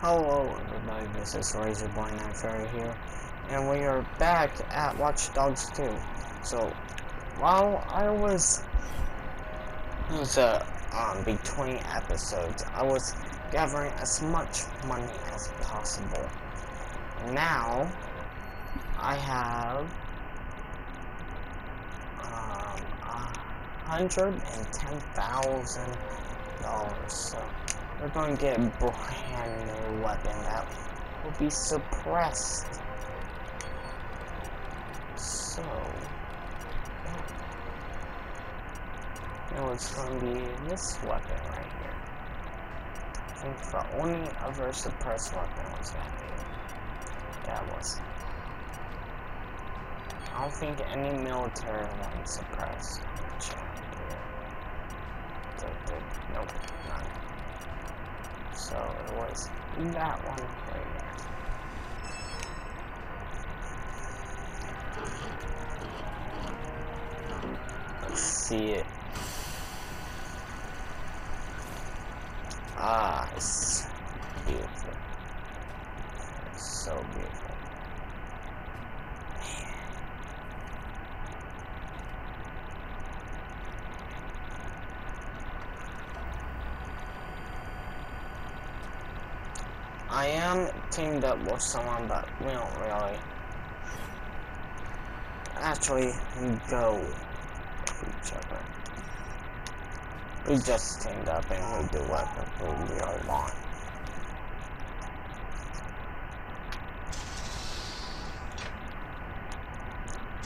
Hello everybody, this is Razorboy Night Fairy here, and we are back at Watch Dogs 2. So, while I was between episodes, I was gathering as much money as possible. Now, I have 110,000 dollars, so we're going to get a brand new weapon that will be suppressed. So, now it's going to be this weapon right here. I think the only other suppressed weapon was that here. That was. I don't think any military one suppressed. Nope, none. So it was that one right there. Let's see it. Ah, it's beautiful. It's so beautiful. I am teamed up with someone, but we don't really actually go with each other. We just teamed up and we'll do whatever we all want.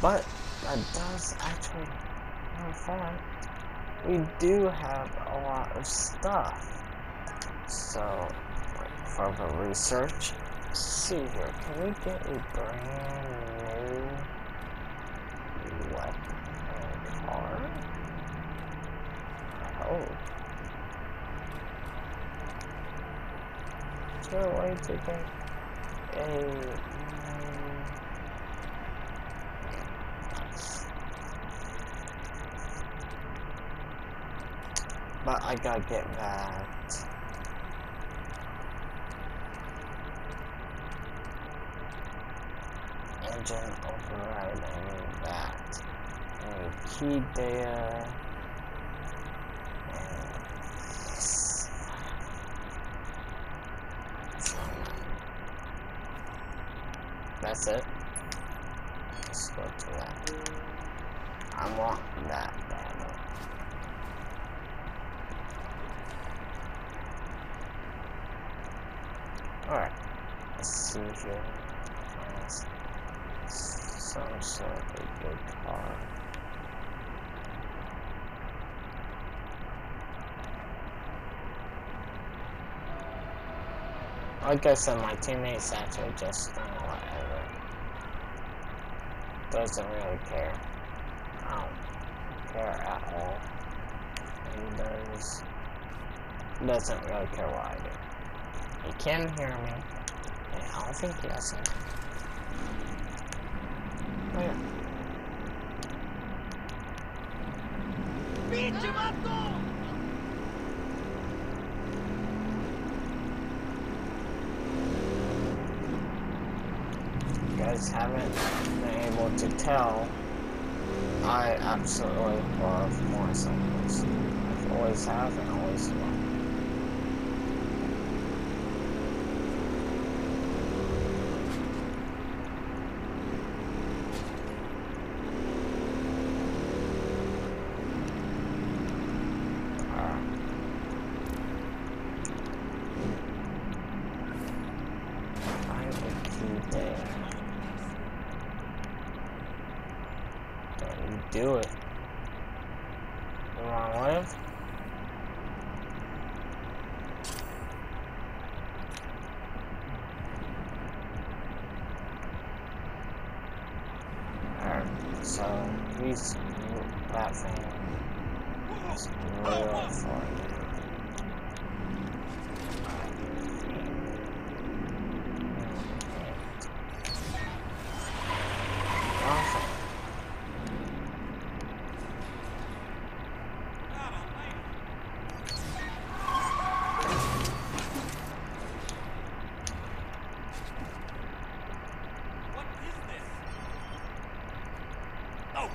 But that does actually, in fact, we do have a lot of stuff. So, further research. Let's see here, can we get a brand new weapon and car? Oh. Is there a way to get a... But I gotta get that. Override, I need that. I need key there. And yes. That's it. Let's go to that. I want that battle. Alright. Let's see here. Some sort of a good car. Like I said, my teammates actually just whatever. Doesn't really care. I don't care at all. He doesn't really care what I do. He can hear me, and I don't think he doesn't. Yeah. You guys haven't been able to tell, I absolutely love Morris Angels. I always have and always will. Do it. You wanna live? Alright, so he's laughing. He's real for you. Awesome.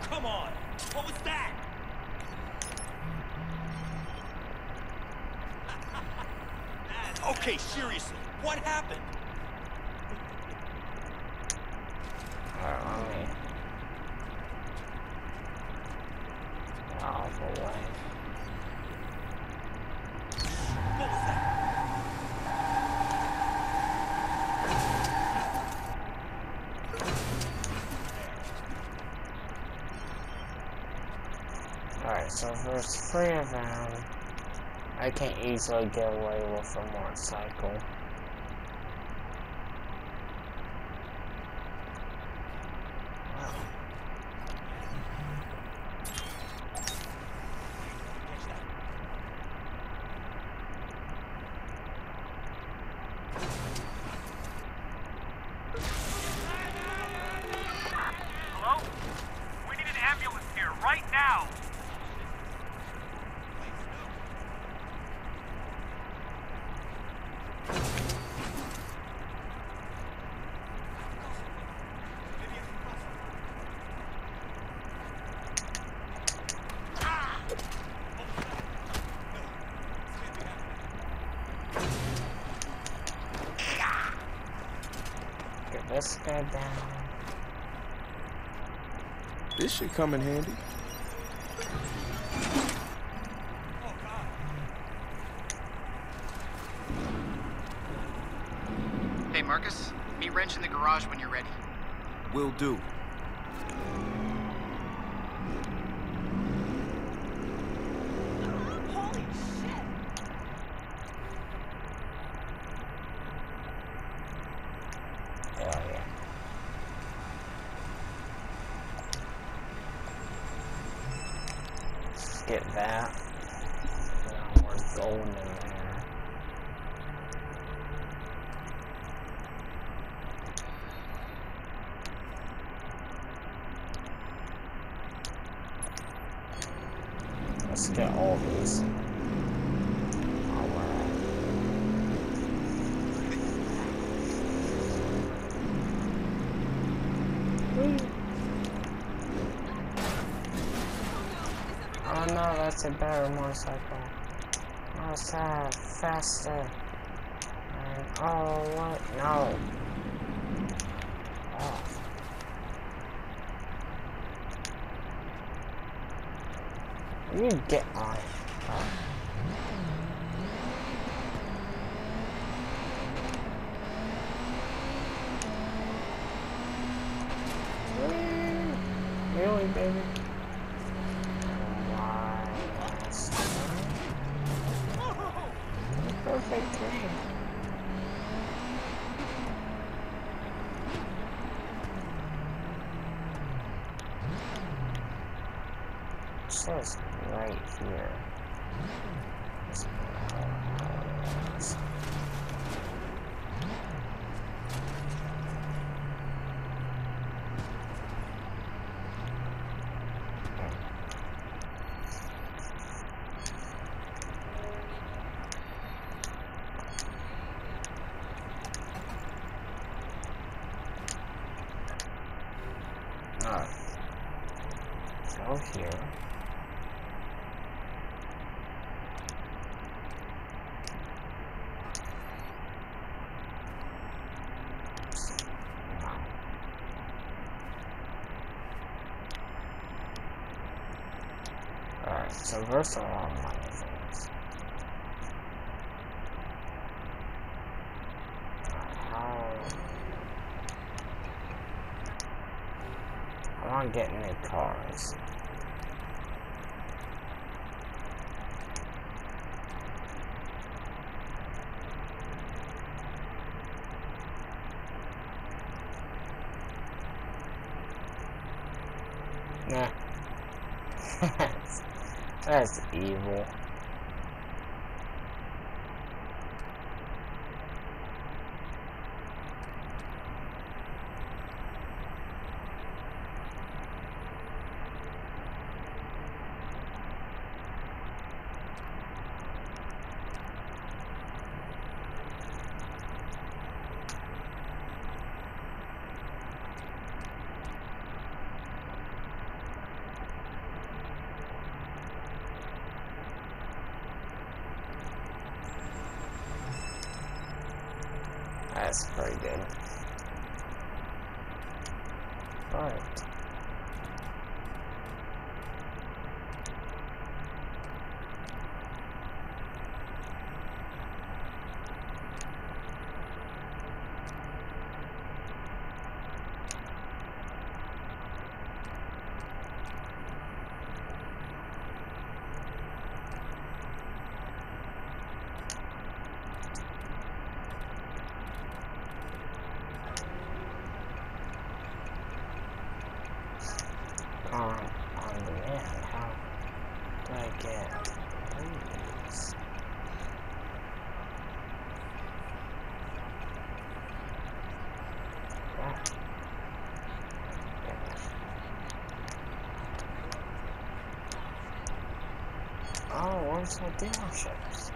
Come on! What was that? Okay, seriously, what happened? Oh, boy. What was that? Alright, so there's three of them. I can easily get away with a motorcycle. Let's go down. This should come in handy. Hey, Marcus, meet Wrench in the garage when you're ready. Will do. Get that. Now we're going in there. Let's get all these. No, that's a better motorcycle. Oh, sad. Faster. And oh, what? No. Oh. You get on. Oh. Really, baby? Perfect thing. So it's right here. Go here. Alright, so there's a long line of things. I want to get new cars. Nah. That's evil. That's very good. Alright. Where's my dealerships?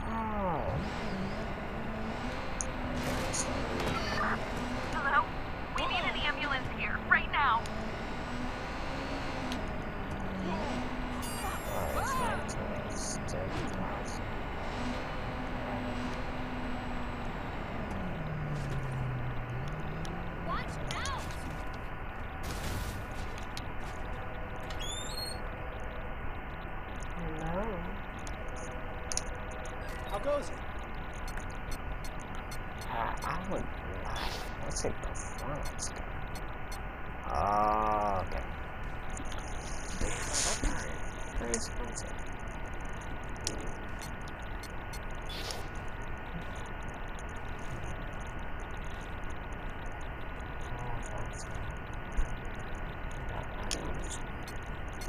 Oh. Hello? We need an ambulance here, right now. Alright, so it's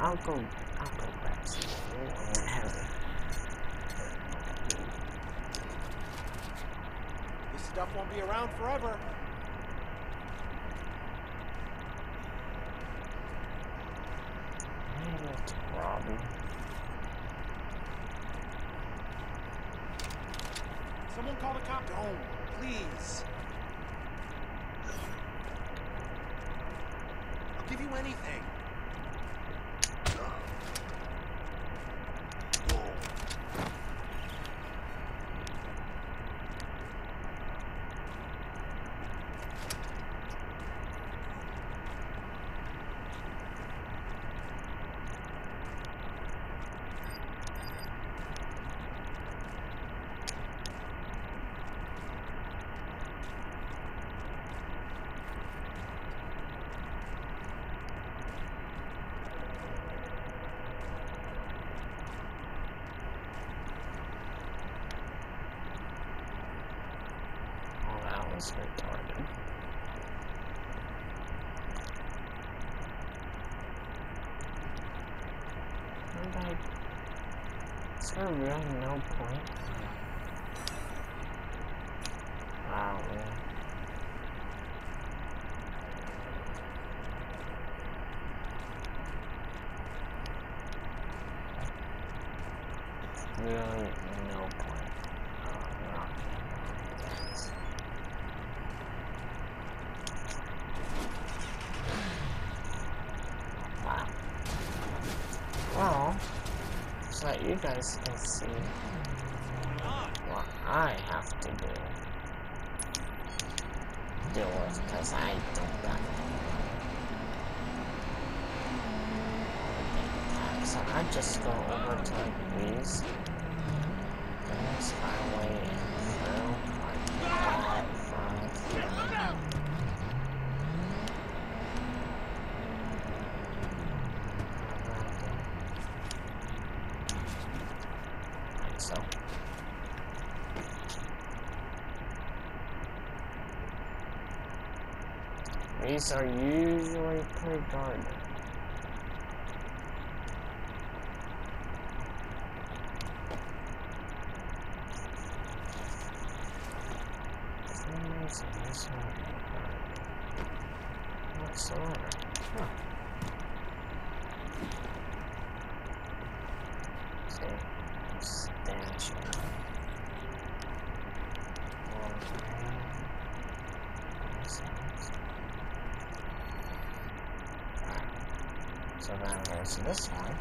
I'll go back to this stuff won't be around forever. Someone call the cop to home, please. I'll give you anything. Retarded. Is there really no point? Wow, man. Really no point. You guys can see what I have to deal with, because I don't got anything. So I just go over to like these, and this highway and through. These are usually pretty guarded. Whatsoever. Huh. See, statue. It's around here, so this one.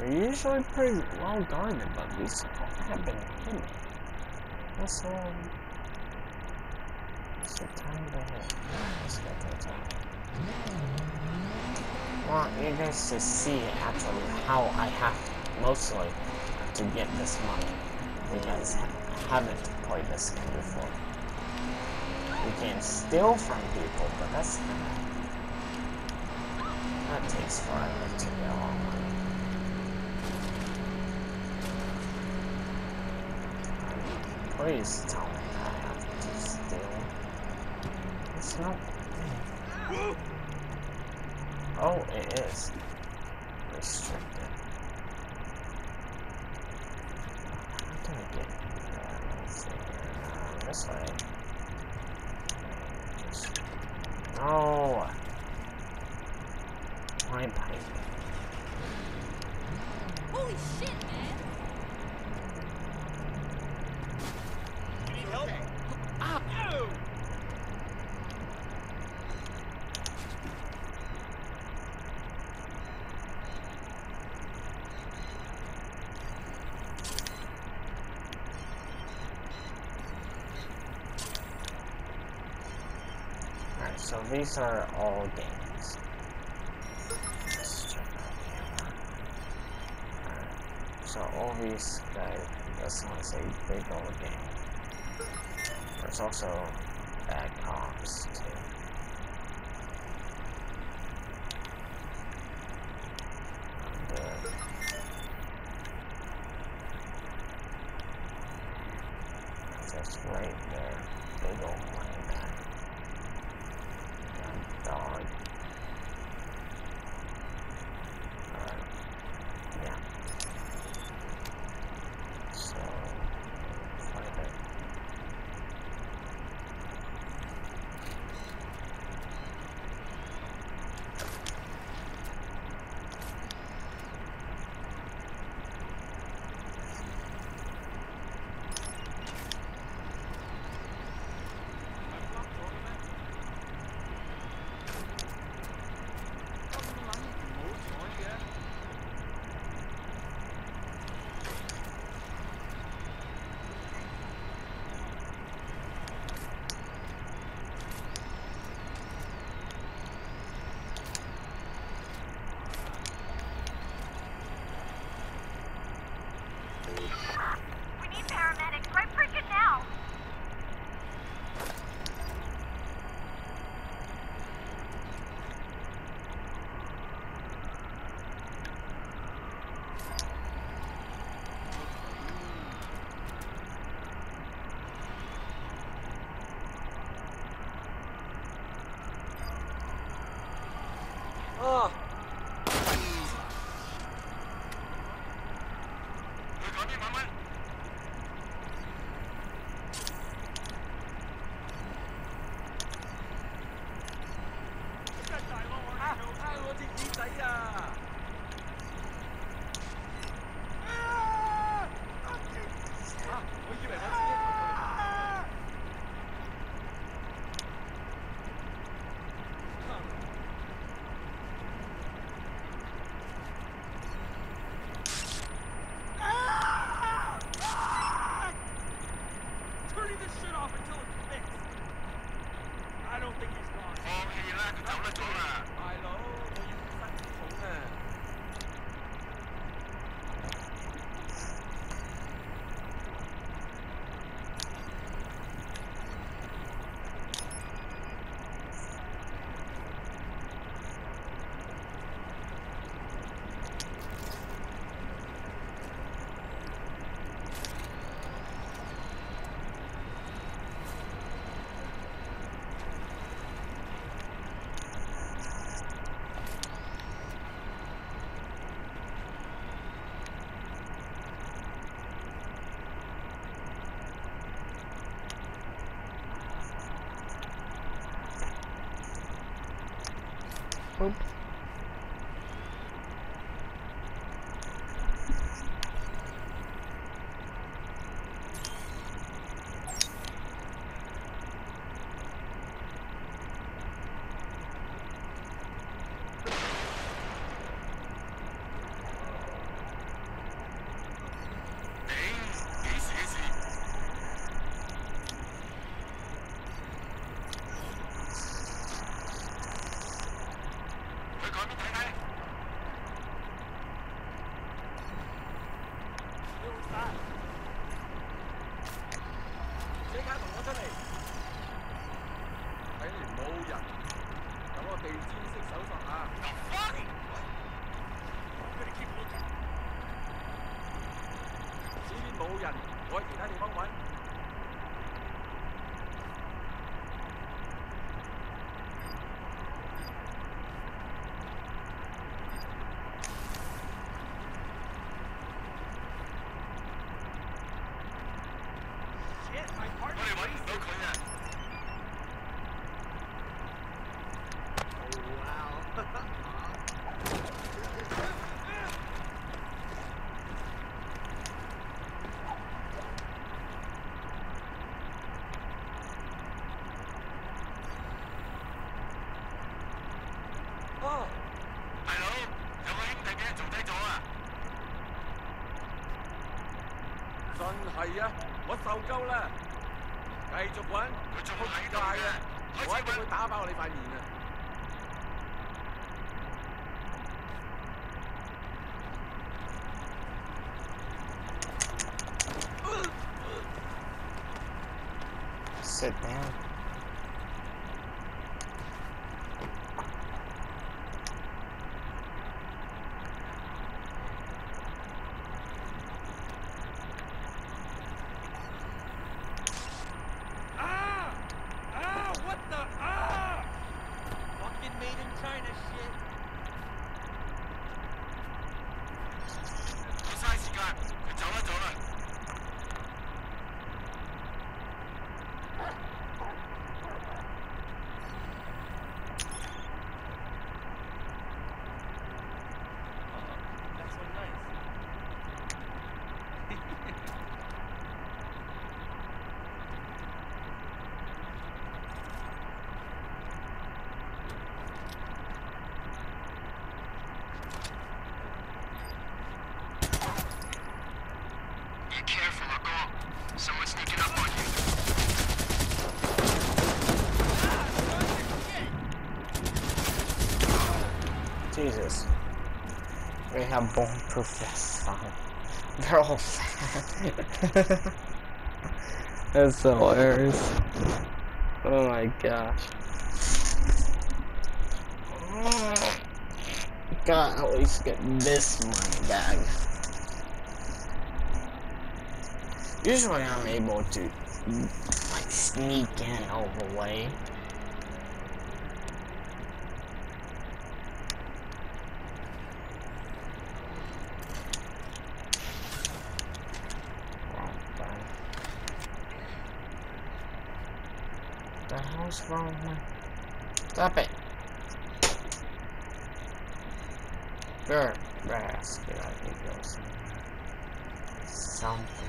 We're usually pretty well guarded, but these have been hidden. That's all. It's the time to hit. Let's get to the top. I want you guys to see actually how I have mostly to get this money. You guys haven't played this game before. You can steal from people, but that's not. That takes forever to get along with. Please tell me I have to steal. It's not. Oh, it is. Restricted. How do I get here? This way. Just. No! My pipe. Holy shit, man! So these are all games. Let's check out the other. Alright, so all these guys, this one's a big old game. There's also Bad Cops too. And that's right there, big old money bag. Dog. Yeah. So, find it. Boop. Sit down. Jesus. We have bomb-proof vests on. They're all fat. That's hilarious. Oh my gosh. God, at least get this money bag. Usually I'm able to like sneak in all the way. What's wrong with me? Stop it! Good basket, I think it was something.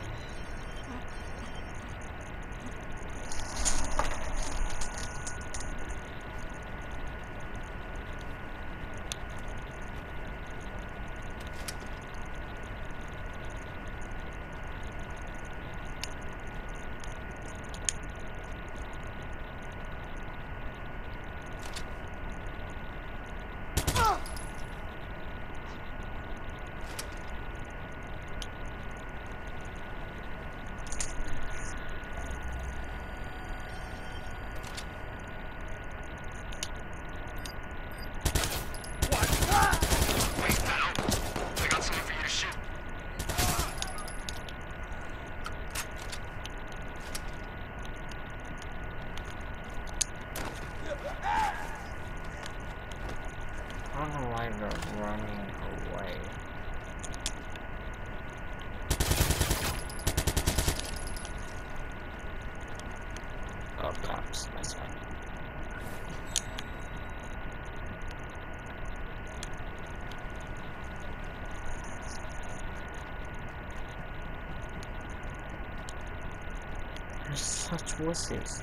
are such wusses.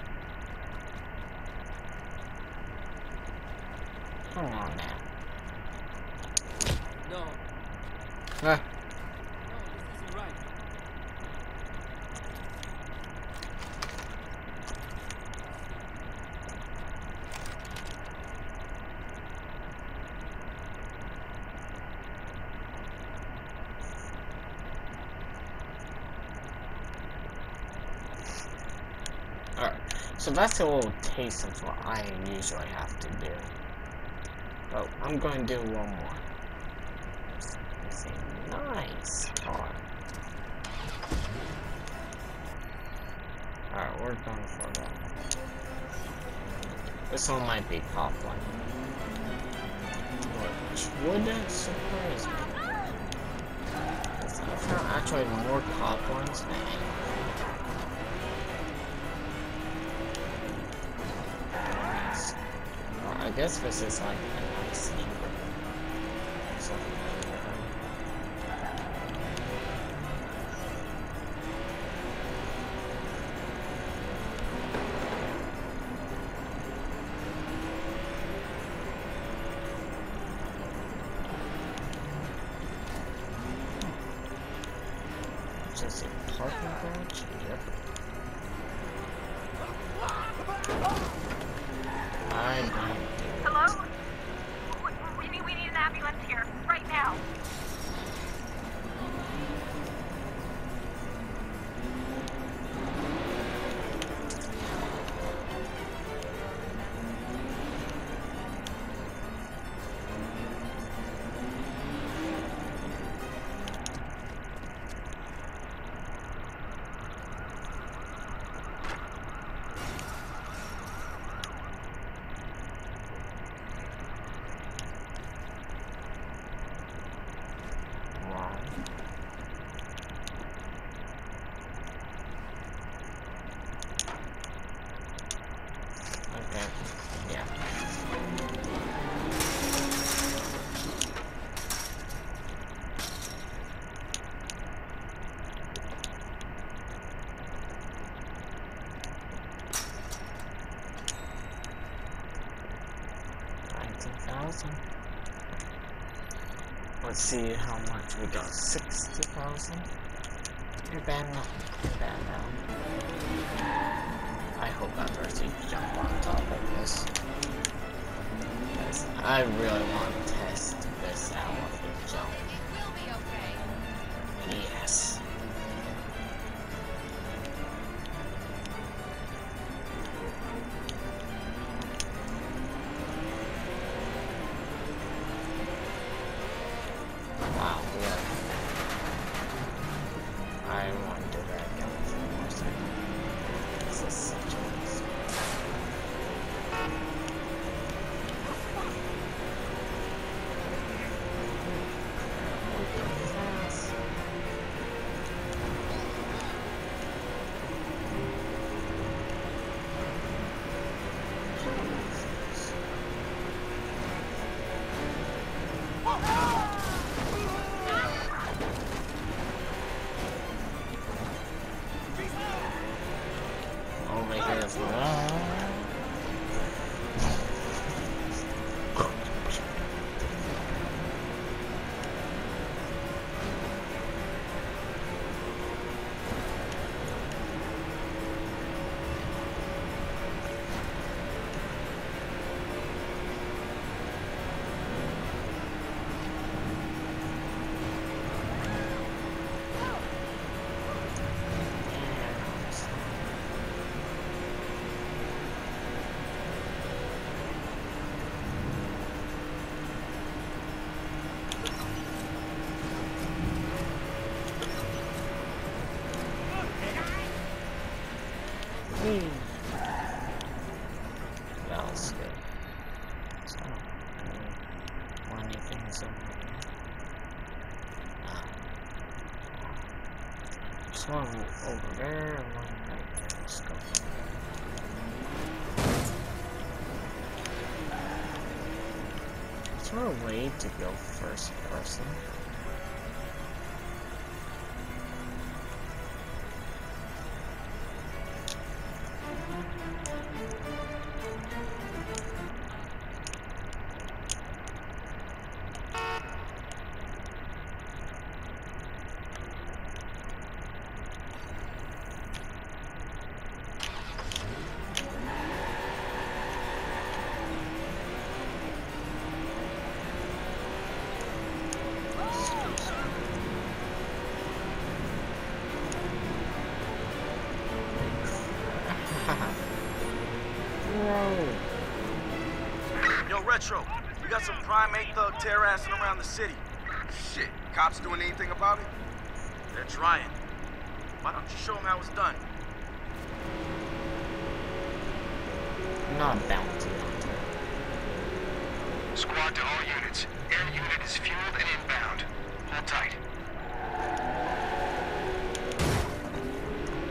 Come on, man. No. Ah. No, this isn't right. So that's a little taste of what I usually have to do. But I'm going to do one more. It's a nice car. Alright, we're going for that. This one might be Coughlin. Which wouldn't surprise me. I found actually more Coughlins than anything. I guess this is like a nice secret. So, just a parking garage? Yep. I don't. Hello? We need an ambulance here, right now. Let's see how much we got. 60,000. You're bad now. You're bad now. I hope I first jump on top of this. Because I really want to test this out with the jump. It will be okay. Yes. One over there and one right there. Let's go. Is there a way to go first person? Yo, Retro, we got some primate thug tear-assing around the city. Shit, cops doing anything about it? They're trying. Why don't you show them how it's done? Not bounty. Squad to all units. Air unit is fueled and inbound. Hold tight.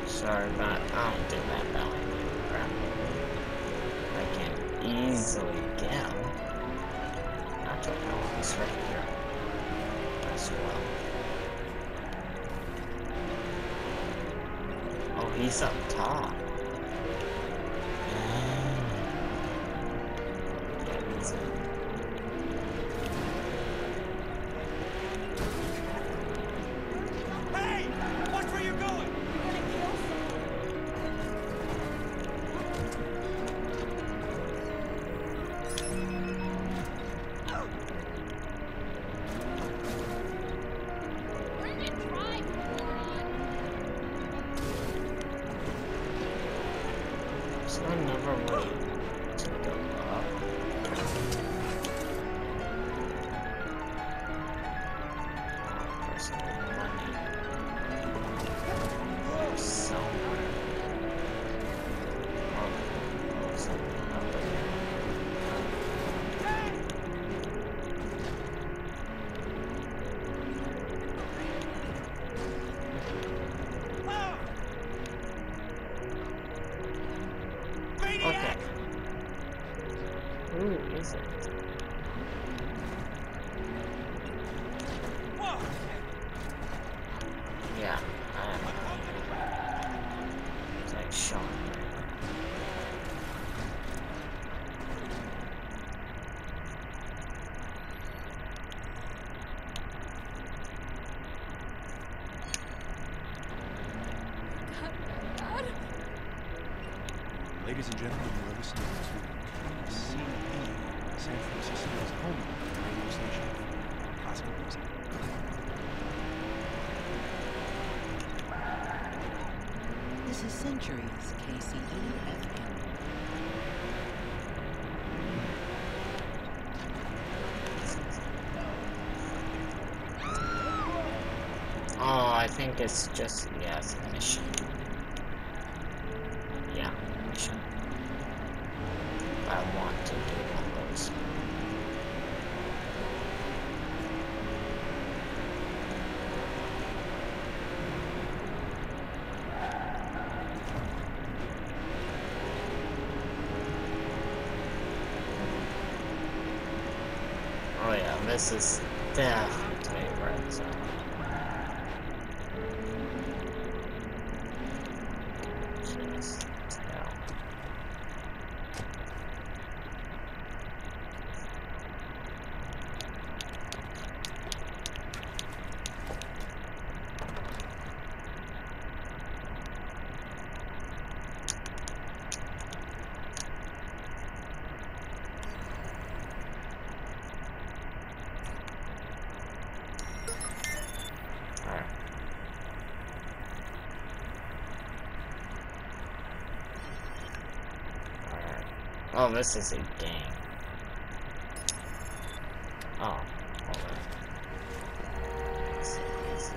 Sorry, but I don't think that bounty would grab me. I can easily get him. I don't know if he's right here as well. Oh, he's up top. Ladies and gentlemen, you're listening to CE, San Francisco's home radio station, classical music. This is Centuries KCE FM. Oh, I think it's just, yeah, it's a mission. This is definitely right, so. Jeez, hell. Oh, this is a game. Oh, hold on. Let's see, let's see.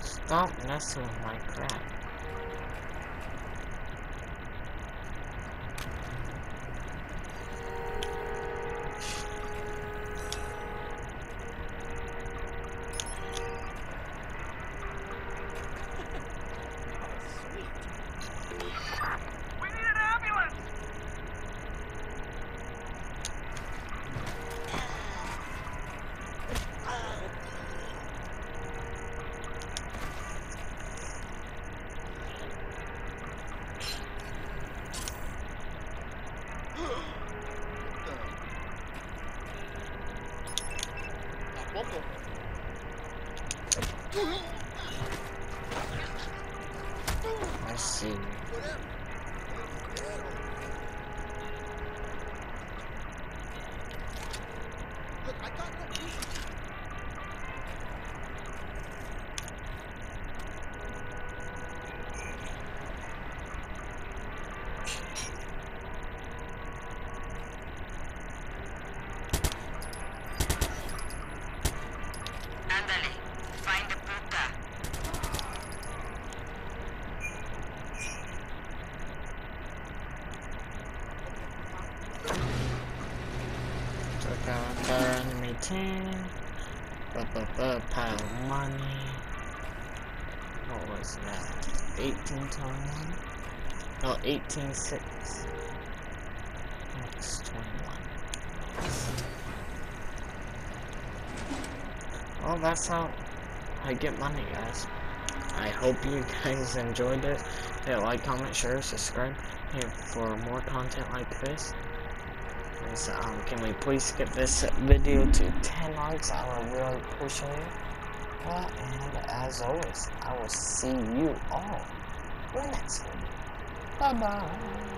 Stop messing with my crap. I see. Look, I got no reason. Pile of money. What was that? 18 21. No, 18 6. That's 21. Well, that's how I get money, guys. I hope you guys enjoyed it. Hit like, comment, share, subscribe for more content like this. So, can we please get this video to 10 likes? I would really appreciate it. Well, and as always, I will see you all in the next video. Bye bye.